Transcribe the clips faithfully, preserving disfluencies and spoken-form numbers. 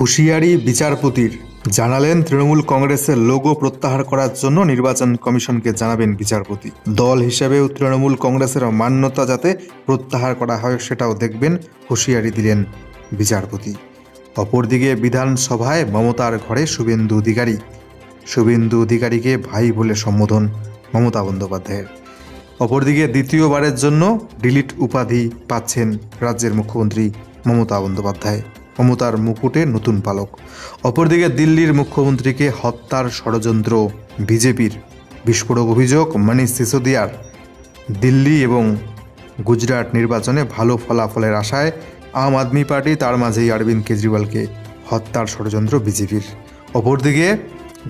हुशियारी विचारपतिर जानालेन तृणमूल कॉन्ग्रेस लोगो प्रत्याहार करार जन्य निर्वाचन कमिशन के जानाबेन विचारपति दल हिसेबे तृणमूल कॉन्ग्रेसेर मान्यता जाते प्रत्याहार करा हय सेटाओ देखबेन हुशियारी दिलेन विचारपति। अपरदिके विधानसभाय ममतार घरे शुभेंदु अधिकारी शुभेंदु अधिकारी के भाई बोले सम्बोधन ममता बंदोपाध्याय। अपरदिके द्वितीयबारेर जन्य डिलीट उपाधि पाच्छेन राज्येर मुख्यमंत्री ममता बंदोपाध्याय। ममतार मुकुटे नतून पालक। अपरदिके दिल्लिर मुख्यमंत्री के हत्यार षड़यंत्र बीजेपीर विस्फोटक अभियोग मनीष सिसोदियार। दिल्ली एवं गुजरात निर्वाचने भालो फलाफलेर आशाय आम आदमी पार्टी, तार माझेई अरविंद केजरीवाल के हत्यार षड़यंत्र बीजेपीर। अपरदिके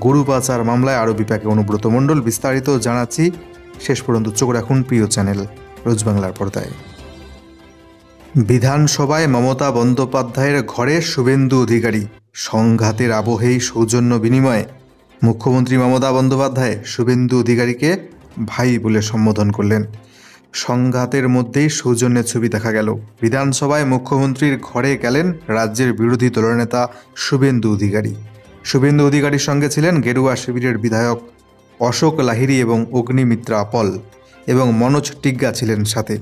गरु पाचार मामलाय आरो विपाके अनुब्रत मंडल। विस्तारित जानाच्छि, शेष पर्यन्त चोख राखुन प्रिय चैनल रोज बांगलार पर्दाय। विधानसभाय ममता बंदोपाध्यायेर घरे शुभेंदु अधिकारी। संघातेर आबहेई सौजन्य बिनिमये मुख्यमंत्री ममता बंदोपाध्याय शुभेंदु अधिकारीके भाई बोले सम्बोधन करलेन। संघातेर मध्येई सौजन्येर छवि देखा गेल। विधानसभाय मुख्यमंत्रीर घरे गेलेन राज्येर बिरोधी दलनेता शुभेंदु अधिकारी। शुभेंदु अधिकारीर संगे छिलेन गेरुआ शिविरेर विधायक अशोक लाहिड़ी एवं अग्निमित्रा पल एवं मनोज टिग्गा छिलेन साथे।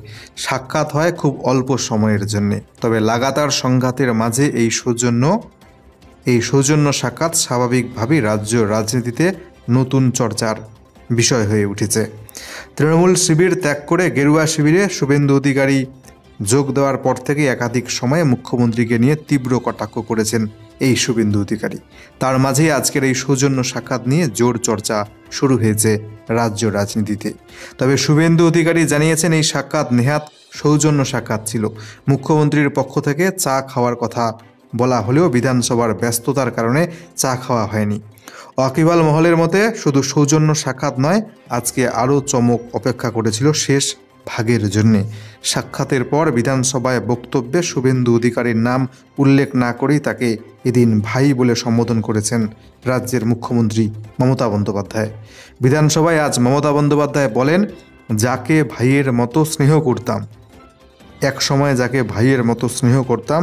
साक्षात हय खूब अल्प समयेर जन्य, तबे लागातार संघातेर माझे एई सौजन्य एई सौजन्य साक्षात स्वाभाविकभावेई राज्य राजनीतिते नतून चर्चार विषय हये उठेछे। तृणमूल शिविर त्याग करे गेरुआ शिविरे शुभेंदु अधिकारी जोग देওয়ার पर थेके एकाधिक समय मुख्यमंत्रीके निये तीव्र कटाक्ष करेछेन एई शुभेंदु अधिकारी। तार माझेई आजकेर एई सौजन्य साक्षात निये जोर चर्चा शुरू हयेछे राज्य राजनीतिते। तबे शुभेंदु अधिकारी जानिয়েছেন এই সাক্ষাৎ নেহাত সৌজন্য সাক্ষাৎ ছিল। মুখ্যমন্ত্রীর পক্ষ থেকে চা খাওয়ার কথা বলা হলেও বিধানসভার ব্যস্ততার কারণে চা খাওয়া হয়নি। ওয়াকিবাল মহলের মতে শুধু সৌজন্য সাক্ষাৎ নয়, আজকে আরও চমক অপেক্ষা করেছিল শেষ ভাগের জন্য। সাক্ষাতের পর বিধানসভায় বক্তব্যে শুভেন্দু অধিকারীর নাম উল্লেখ না করেই তাকে এদিন ভাই বলে সম্বোধন করেছেন রাজ্যের মুখ্যমন্ত্রী মমতা বন্দ্যোপাধ্যায়। বিধানসভায় আজ মমতা বন্দ্যোপাধ্যায় বলেন, যাকে ভাইয়ের মতো স্নেহ করতাম, এক সময় যাকে ভাইয়ের মতো স্নেহ করতাম,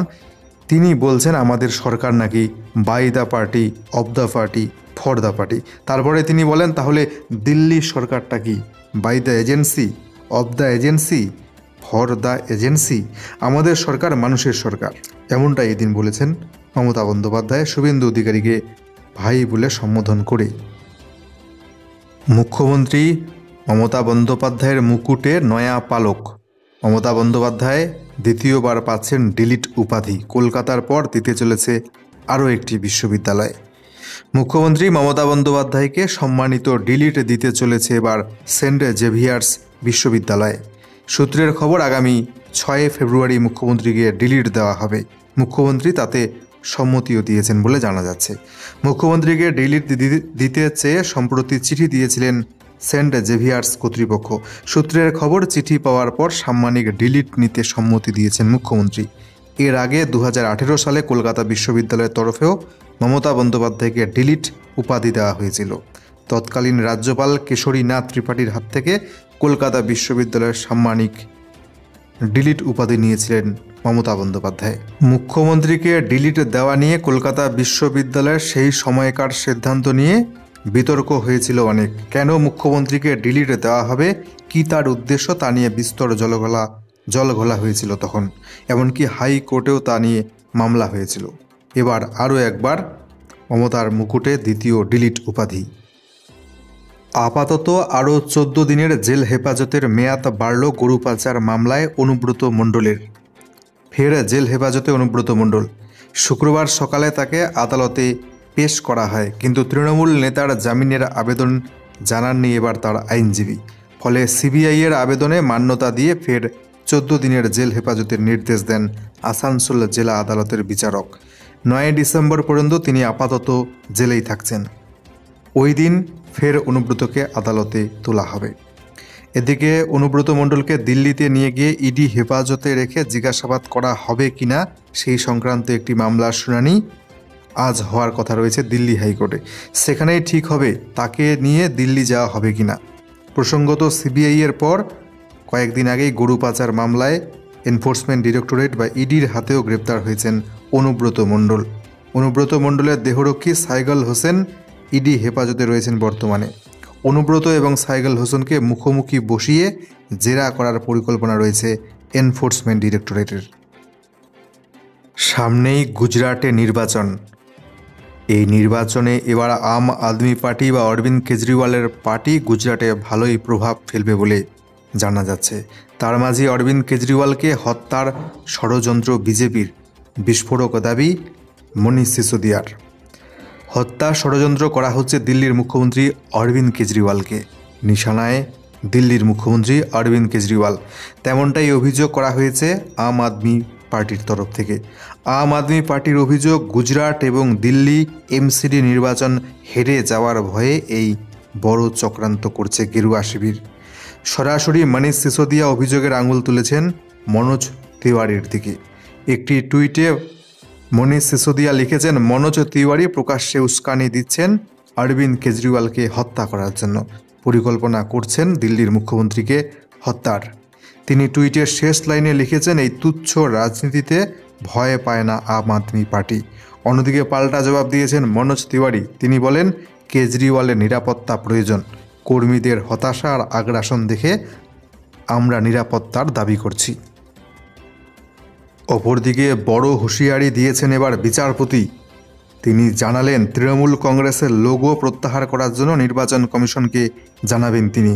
তিনি বলছেন আমাদের সরকার নাকি by the party, of the party, for the party. তারপরে তিনি বলেন, তাহলে দিল্লি সরকারটা কি by the agency, of the agency, for the agency? আমাদের সরকার মানুষের সরকার, এমনটাই এদিন বলেছেন মমতা বন্দ্যোপাধ্যায় শুভেন্দু অধিকারীকে ভাই বলে সম্বোধন করে। মুখ্যমন্ত্রী মমতা বন্দ্যোপাধ্যায়ের মুকুটে নয়া পালক। মমতা বন্দ্যোপাধ্যায় দ্বিতীয়বার পাচ্ছেন ডিলিট উপাধি। কলকাতার পর দিতে চলেছে আরও একটি বিশ্ববিদ্যালয়। মুখ্যমন্ত্রী মমতা বন্দ্যোপাধ্যায়কে সম্মানিত ডিলিট দিতে চলেছে এবার সেন্ট जेवियर्स বিশ্ববিদ্যালয়। সূত্রের খবর, আগামী ছয় ফেব্রুয়ারি মুখ্যমন্ত্রীকে ডিলিট দেওয়া হবে। মুখ্যমন্ত্রী তাতে সম্মতিও দিয়েছেন বলে জানা যাচ্ছে। মুখ্যমন্ত্রীকে ডিলিট দিতে চেয়ে সম্প্রতি চিঠি দিয়েছিলেন সেন্ট जेवियर्स কর্তৃপক্ষ। সূত্রের খবর, চিঠি পাওয়ার পর সাম্মানিক ডিলিট নিতে সম্মতি দিয়েছেন মুখ্যমন্ত্রী। এর আগে দু হাজার আঠেরো সালে কলকাতা বিশ্ববিদ্যালয়ের তরফেও মমতা বন্দ্যোপাধ্যায়কে ডিলিট উপাধি দেওয়া হয়েছিল। তৎকালীন রাজ্যপাল কেশরীনাথ ত্রিপাঠীর হাত থেকে কলকাতা বিশ্ববিদ্যালয়ের সাম্মানিক ডিলিট উপাধি নিয়েছিলেন মমতা বন্দ্যোপাধ্যায়। মুখ্যমন্ত্রীকে ডিলিট দেওয়া নিয়ে কলকাতা বিশ্ববিদ্যালয়ের সেই সময়কার সিদ্ধান্ত নিয়ে বিতর্ক হয়েছিল অনেক। কেন মুখ্যমন্ত্রীকে ডিলিট দেওয়া হবে, কি তার উদ্দেশ্য, তা নিয়ে বিস্তর জলঘোলা জলঘোলা হয়েছিল তখন। এমনকি হাইকোর্টেও তা নিয়ে মামলা হয়েছিল। এবার আরও একবার মমতার মুকুটে দ্বিতীয় ডিলিট উপাধি। আপাতত আরও চোদ্দ দিনের জেল হেফাজতের মেয়াদ বাড়ল গরু পাচার মামলায় অনুব্রত মণ্ডলের। ফের জেল হেফাজতে অনুব্রত মণ্ডল। শুক্রবার সকালে তাকে আদালতে পেশ করা হয়, কিন্তু তৃণমূল নেতার জামিনের আবেদন জানাননি এবার তার আইনজীবী। ফলে সিবিআইয়ের আবেদনে মান্যতা দিয়ে ফের চোদ্দ দিনের জেল হেফাজতের নির্দেশ দেন আসানসোল জেলা আদালতের বিচারক। নয় ডিসেম্বর পর্যন্ত তিনি আপাতত জেলেই থাকছেন। ওই দিন ফের অনুব্রতকে আদালতে তোলা হবে। এদিকে অনুব্রত মণ্ডলকে দিল্লিতে নিয়ে গিয়ে ইডি হেফাজতে রেখে জিজ্ঞাসাবাদ করা হবে কিনা সেই সংক্রান্ত একটি মামলার শুনানি আজ হওয়ার কথা রয়েছে দিল্লি হাইকোর্টে। সেখানেই ঠিক হবে তাকে নিয়ে দিল্লি যাওয়া হবে কিনা। প্রসঙ্গত, সিবিআইয়ের পর কয়েকদিন আগেই গরু পাচার মামলায় এনফোর্সমেন্ট ডাইরেক্টরেট বা ইডির হাতেও গ্রেপ্তার হয়েছেন অনুব্রত মণ্ডল। অনুব্রত মণ্ডলের দেহরক্ষী সায়গল হোসেন ইডি হেফাজতে রয়েছেন বর্তমানে। অনুব্রত এবং সায়গল হোসেনকে মুখোমুখি বসিয়ে জেরা করার পরিকল্পনা রয়েছে এনফোর্সমেন্ট ডিরেক্টরেটের। সামনেই গুজরাটে নির্বাচন। এই নির্বাচনে এবার আম আদমি পার্টি বা অরবিন্দ কেজরিওয়ালের পার্টি গুজরাটে ভালোই প্রভাব ফেলবে বলে জানা যাচ্ছে। তার মাঝে অরবিন্দ কেজরিওয়ালকে হত্যার ষড়যন্ত্র বিজেপির, বিস্ফোরক দাবি মনীষ সিসোদিয়ার। হত্যা ষড়যন্ত্র করা হচ্ছে দিল্লির মুখ্যমন্ত্রী অরবিন্দ কেজরিওয়ালকে, নিশানায় দিল্লির মুখ্যমন্ত্রী অরবিন্দ কেজরিওয়াল, তেমনটাই অভিযোগ করা হয়েছে আম আদমি পার্টির তরফ থেকে। আম আদমি পার্টির অভিযোগ গুজরাট এবং দিল্লি এমসিডি নির্বাচন হেরে যাওয়ার ভয়ে এই বড় চক্রান্ত করছে গেরুয়া শিবির। সরাসরি মনীষ সিসোদিয়া অভিযোগের আঙুল তুলেছেন মনোজ তিওয়ারির দিকে। একটি টুইটে মনীষ সিসোদিয়া লিখেছেন, মনোজ তিওয়ারি প্রকাশ্যে উস্কানি দিচ্ছেন অরবিন্দ কেজরিওয়ালকে হত্যা করার জন্য, পরিকল্পনা করছেন দিল্লির মুখ্যমন্ত্রীকে হত্যার। তিনি টুইটের শেষ লাইনে লিখেছেন, এই তুচ্ছ রাজনীতিতে ভয় পায় না আম আদমি পার্টি। অন্যদিকে পাল্টা জবাব দিয়েছেন মনোজ তিওয়ারি। তিনি বলেন, কেজরিওয়ালের নিরাপত্তা প্রয়োজন, কর্মীদের হতাশা আর আগ্রাসন দেখে আমরা নিরাপত্তার দাবি করছি। অপরদিকে বড় হুঁশিয়ারি দিয়েছেন এবার বিচারপতি। তিনি জানালেন, তৃণমূল কংগ্রেসের লোগো প্রত্যাহার করার জন্য নির্বাচন কমিশনকে জানাবেন তিনি।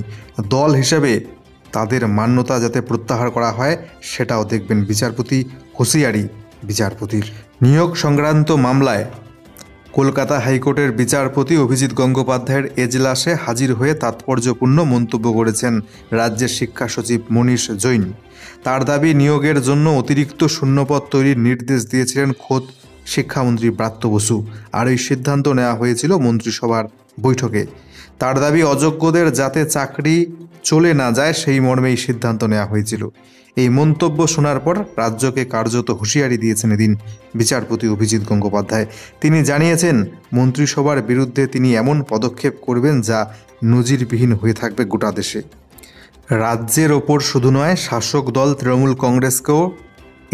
দল হিসেবে তাদের মান্যতা যাতে প্রত্যাহার করা হয় সেটাও দেখবেন বিচারপতি। হুঁশিয়ারি বিচারপতির। নিয়োগ সংক্রান্ত মামলায় কলকাতা হাইকোর্টের বিচারপতি অভিজিত গঙ্গোপাধ্যায়ের এজলাসে হাজির হয়ে তাৎপর্যপূর্ণ মন্তব্য করেছেন রাজ্যের শিক্ষা সচিব মনীষ জৈন। তার দাবি, নিয়োগের জন্য অতিরিক্ত শূন্যপদ তৈরির নির্দেশ দিয়েছিলেন খোদ শিক্ষামন্ত্রী ব্রাত্য বসু, আর এই সিদ্ধান্ত নেওয়া হয়েছিল মন্ত্রিসভার বৈঠকে। তার দাবি, অযোগ্যদের যাতে চাকরি চলে না যায় সেই মর্মেই সিদ্ধান্ত নেওয়া হয়েছিল। এই মন্তব্য শোনার পর রাজ্যকে কার্যত হুঁশিয়ারি দিয়েছেন এদিন বিচারপতি অভিজিৎ গঙ্গোপাধ্যায়। তিনি জানিয়েছেন, মন্ত্রিসভার বিরুদ্ধে তিনি এমন পদক্ষেপ করবেন যা নজিরবিহীন হয়ে থাকবে গোটা দেশে। রাজ্যের ওপর শুধু নয়, শাসক দল তৃণমূল কংগ্রেসকেও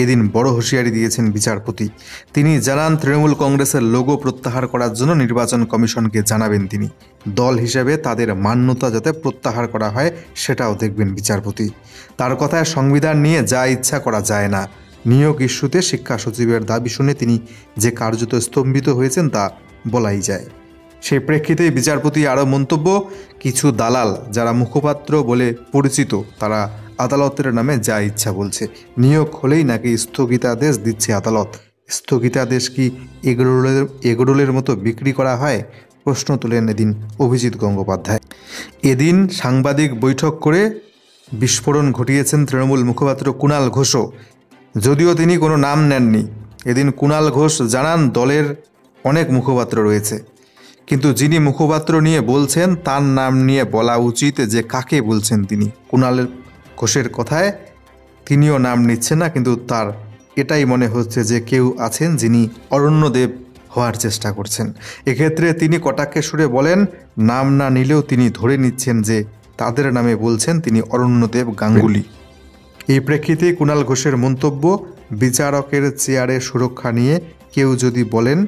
এদিন বড় হুঁশিয়ারি দিয়েছেন বিচারপতি। তিনি জানান, তৃণমূল কংগ্রেসের লোগো প্রত্যাহার করার জন্য নির্বাচন কমিশনকে জানাবেন তিনি। দল হিসেবে তাদের মান্যতা যাতে প্রত্যাহার করা হয় সেটাও দেখবেন বিচারপতি। তার কথায়, সংবিধান নিয়ে যা ইচ্ছা করা যায় না। নিয়োগ ইস্যুতে শিক্ষা সচিবের দাবি শুনে তিনি যে কার্যত স্তম্ভিত হয়েছেন তা বলাই যায়। সেই প্রেক্ষিতেই বিচারপতি আরও মন্তব্য, কিছু দালাল যারা মুখপাত্র বলে পরিচিত তারা আদালতের নামে যা ইচ্ছা বলছে। নিয়োগ হলেই নাকি স্থগিতাদেশ দিচ্ছে আদালত। স্থগিতাদেশ কি এগরোলের এগরোলের মতো বিক্রি করা হয়? প্রশ্ন তুলেন এদিন অভিজিৎ গঙ্গোপাধ্যায়। এদিন সাংবাদিক বৈঠক করে বিস্ফোরণ ঘটিয়েছেন তৃণমূল মুখপাত্র কুণাল ঘোষও, যদিও তিনি কোনো নাম নেননি। এদিন কুণাল ঘোষ জানান, দলের অনেক মুখপাত্র রয়েছে, কিন্তু যিনি মুখপাত্র নিয়ে বলছেন তার নাম নিয়ে বলা উচিত যে কাকে বলছেন তিনি। কুণালের ঘোষের কথায় তিনিও নাম নিচ্ছেন না, কিন্তু তার এটাই মনে হচ্ছে যে কেউ আছেন যিনি অরণ্যদেব হওয়ার চেষ্টা করছেন। এক্ষেত্রে তিনি কটাক্ষের সুরে বলেন, নাম না নিলেও তিনি ধরে নিচ্ছেন যে তাদের নামে বলছেন তিনি অরণ্যদেব গাঙ্গুলি। এই প্রেক্ষিতে কুণাল ঘোষের মন্তব্য, বিচারকের চেয়ারে সুরক্ষা নিয়ে কেউ যদি বলেন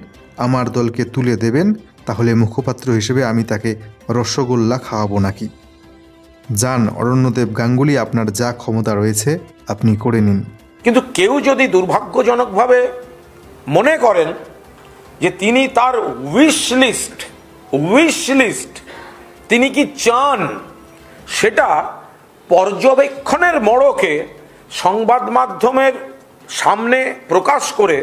আমার দলকে তুলে দেবেন, তাহলে মুখপাত্র হিসেবে আমি তাকে রসগোল্লা খাওয়াবো নাকি? যান অরণ্যদেব গাঙ্গুলি, আপনার যা ক্ষমতা রয়েছে আপনি করে নিন। কিন্তু কেউ যদি দুর্ভাগ্যজনকভাবে মনে করেন যে তিনি তার উইশ লিস্ট উইশ লিস্ট তিনি কি চান সেটা পর্যবেক্ষণের মোড়কে সংবাদ মাধ্যমের সামনে প্রকাশ করে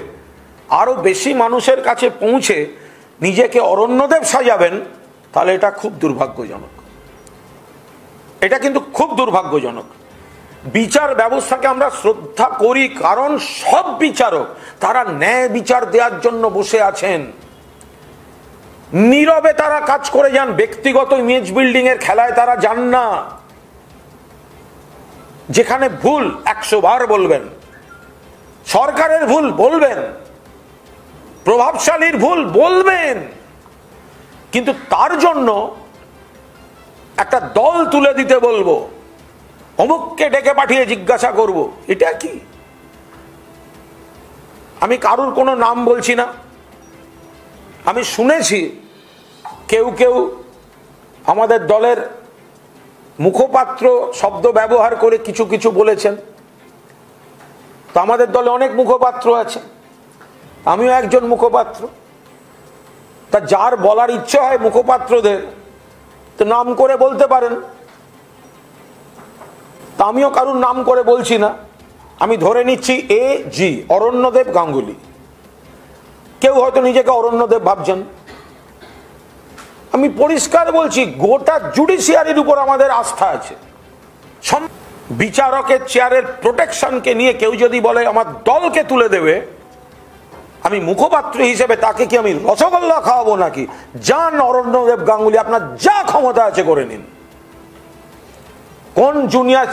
আরও বেশি মানুষের কাছে পৌঁছে নিজেকে অরণ্যদেব সাজাবেন, তাহলে এটা খুব দুর্ভাগ্যজনক। এটা কিন্তু খুব দুর্ভাগ্যজনক। বিচার ব্যবস্থাকে আমরা শ্রদ্ধা করি, কারণ সব বিচারক তারা ন্যায় বিচার দেওয়ার জন্য বসে আছেন। নীরবে তারা কাজ করে যান, ব্যক্তিগত ইমেজ বিল্ডিং এর খেলায় তারা যান না। যেখানে ভুল একশো বার বলবেন, সরকারের ভুল বলবেন, প্রভাবশালীর ভুল বলবেন, কিন্তু তার জন্য একটা দল তুলে দিতে বলবো, অমুককে ডেকে পাঠিয়ে জিজ্ঞাসা করব, এটা কি? আমি কারুর কোনো নাম বলছি না, आमी शुनेछि केउ केउ आमादेर दलेर मुखपात्र शब्द व्यवहार करे किछु किछु बोलेछेन। तो आमादेर दले अनेक मुखपात्र आछे, आमिओ एकजन मुखपात्र। ता जार बोलार इच्छा है मुखपात्रदेर तो नाम करे बोलते पारेन, ता आमिओ कारुर नाम करे बोलछि ना। आमी धरे निच्छि ए जी अरण्यदेव गांगुली। কেউ হয়তো নিজেকে অরণ্যদেব ভাবছেন। আমি পরিষ্কার বলছি, গোটা জুডিশিয়ারির উপর আমাদের আস্থা আছে। বিচারকের চেয়ারের প্রোটেকশনকে নিয়ে কেউ যদি বলে আমার দলকে তুলে দেবে, আমি মুখপাত্র হিসেবে তাকে কি আমি রসগোল্লা খাওয়াবো নাকি? যান অরণ্যদেব গাঙ্গুলি, আপনার যা ক্ষমতা আছে করে নিন। কোন জুনিয়র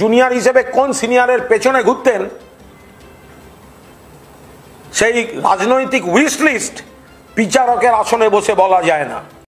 জুনিয়র হিসেবে কোন সিনিয়রের পেছনে ঘুরতেন, সেই রাজনৈতিক উইশ লিস্ট বিচারকের আসনে বসে বলা যায় না।